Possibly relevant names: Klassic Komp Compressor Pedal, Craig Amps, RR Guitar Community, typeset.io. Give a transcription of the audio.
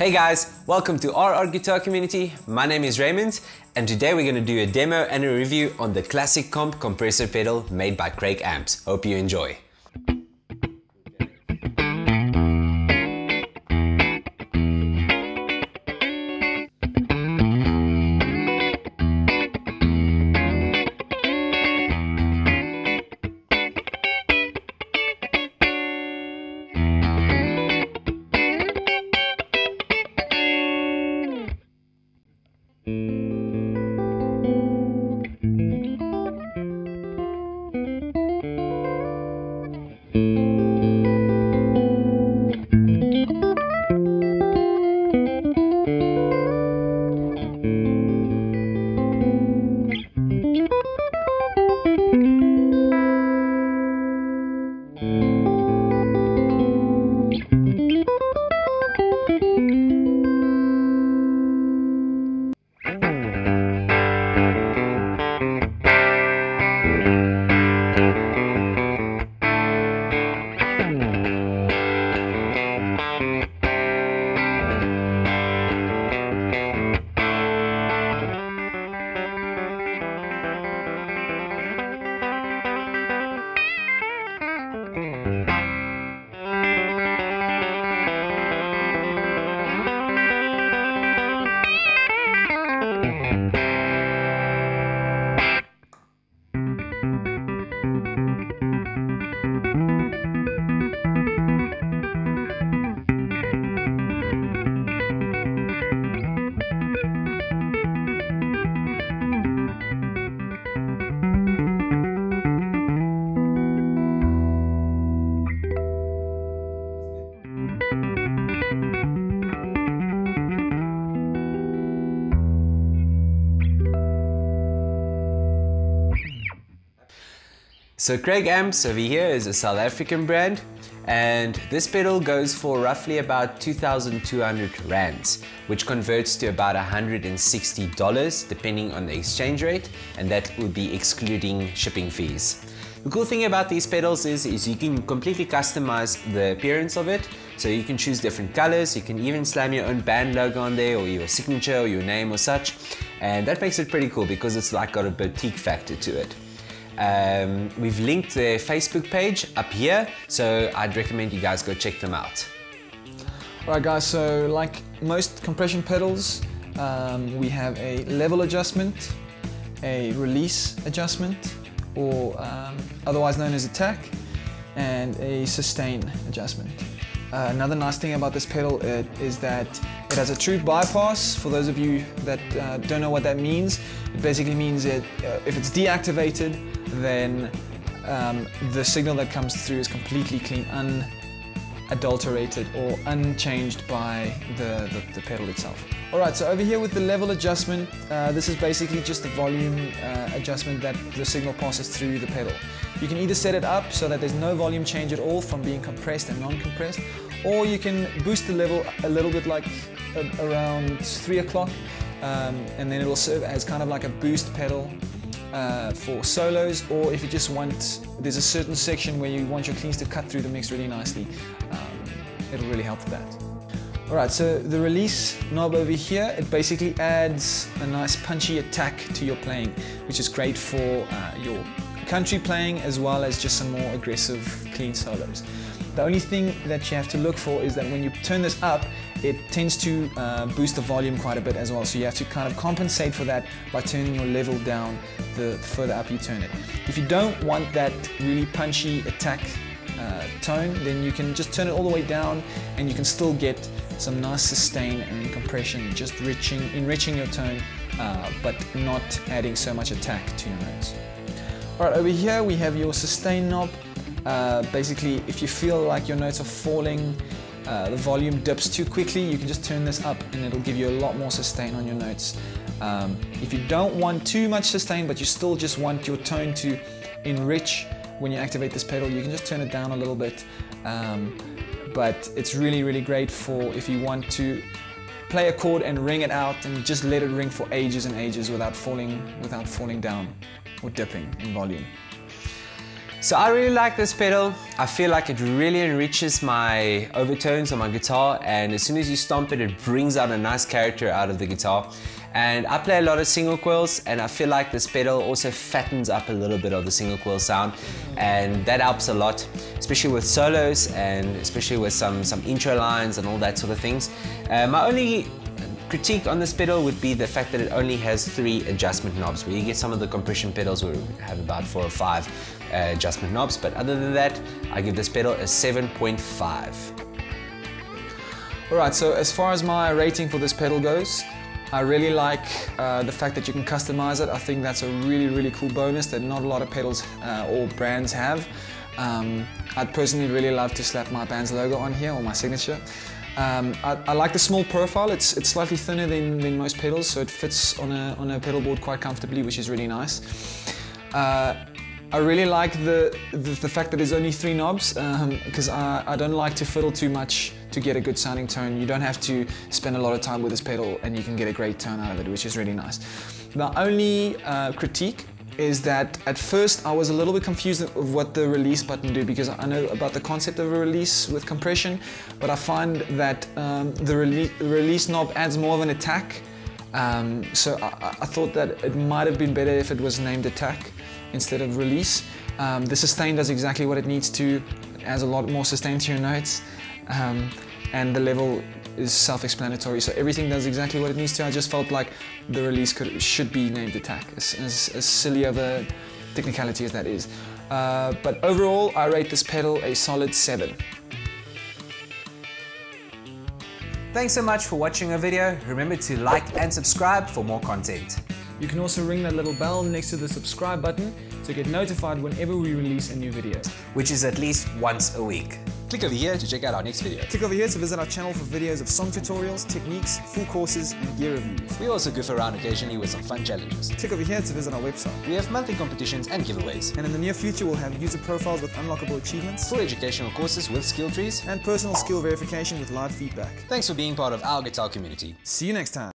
Hey guys, welcome to RR Guitar Community. My name is Raymond, and today we're going to do a demo and a review on the Klassic Komp Compressor Pedal made by Craig Amps. Hope you enjoy. So Craig Amps over here is a South African brand, and this pedal goes for roughly about 2,200 rands, which converts to about $160 depending on the exchange rate, and that would be excluding shipping fees. The cool thing about these pedals is you can completely customize the appearance of it, so you can choose different colors, you can even slam your own band logo on there, or your signature, or your name, or such, and that makes it pretty cool because it's like got a boutique factor to it. We've linked their Facebook page up here, so I'd recommend you guys go check them out. Alright guys, so like most compression pedals, we have a level adjustment, a release adjustment, or otherwise known as attack, and a sustain adjustment. Another nice thing about this pedal is that it has a true bypass. For those of you that don't know what that means, it basically means that if it's deactivated, then the signal that comes through is completely clean, unadulterated or unchanged by the pedal itself. Alright, so over here with the level adjustment, this is basically just the volume adjustment that the signal passes through the pedal. You can either set it up so that there's no volume change at all from being compressed and non-compressed, or you can boost the level a little bit, like around 3 o'clock, and then it'll serve as kind of like a boost pedal for solos, or if you just want, there's a certain section where you want your cleans to cut through the mix really nicely, it'll really help with that. Alright, so the release knob over here, it basically adds a nice punchy attack to your playing, which is great for your country playing as well as just some more aggressive clean solos. The only thing that you have to look for is that when you turn this up, it tends to boost the volume quite a bit as well, so you have to kind of compensate for that by turning your level down the further up you turn it. If you don't want that really punchy attack tone, then you can just turn it all the way down and you can still get some nice sustain and compression, just enriching your tone, but not adding so much attack to your notes. Alright, over here we have your sustain knob. Basically, if you feel like your notes are falling, the volume dips too quickly, you can just turn this up and it'll give you a lot more sustain on your notes. If you don't want too much sustain but you still just want your tone to enrich when you activate this pedal, you can just turn it down a little bit, but it's really great for if you want to play a chord and ring it out and just let it ring for ages and ages without falling down or dipping in volume. So I really like this pedal. I feel like it really enriches my overtones on my guitar, and as soon as you stomp it, it brings out a nice character out of the guitar. And I play a lot of single coils, and I feel like this pedal also fattens up a little bit of the single coil sound, and that helps a lot, especially with solos and especially with some intro lines and all that sort of things. My only critique on this pedal would be the fact that it only has 3 adjustment knobs, where you get some of the compression pedals where we have about 4 or 5 adjustment knobs. But other than that, I give this pedal a 7.5. Alright, so as far as my rating for this pedal goes, I really like the fact that you can customize it. I think that's a really, really cool bonus that not a lot of pedals or brands have. I'd personally really love to slap my band's logo on here, or my signature. I like the small profile. It's slightly thinner than most pedals, so it fits on a pedal board quite comfortably, which is really nice. I really like the fact that there's only 3 knobs, because I don't like to fiddle too much to get a good sounding tone. You don't have to spend a lot of time with this pedal, and you can get a great tone out of it, which is really nice. The only critique is that at first I was a little bit confused of what the release button do, because I know about the concept of a release with compression, but I find that the release knob adds more of an attack. So I thought that it might have been better if it was named attack instead of release. The sustain does exactly what it needs to. It adds a lot more sustain to your notes, and the level is self-explanatory, so everything does exactly what it needs to. I just felt like the release should be named attack, as silly of a technicality as that is. But overall, I rate this pedal a solid 7. Thanks so much for watching our video. Remember to like and subscribe for more content. You can also ring that little bell next to the subscribe button to get notified whenever we release a new video, which is at least once a week. Click over here to check out our next video. Click over here to visit our channel for videos of song tutorials, techniques, full courses, and gear reviews. We also goof around occasionally with some fun challenges. Click over here to visit our website. We have monthly competitions and giveaways. And in the near future, we'll have user profiles with unlockable achievements, full educational courses with skill trees, and personal skill verification with live feedback. Thanks for being part of our guitar community. See you next time.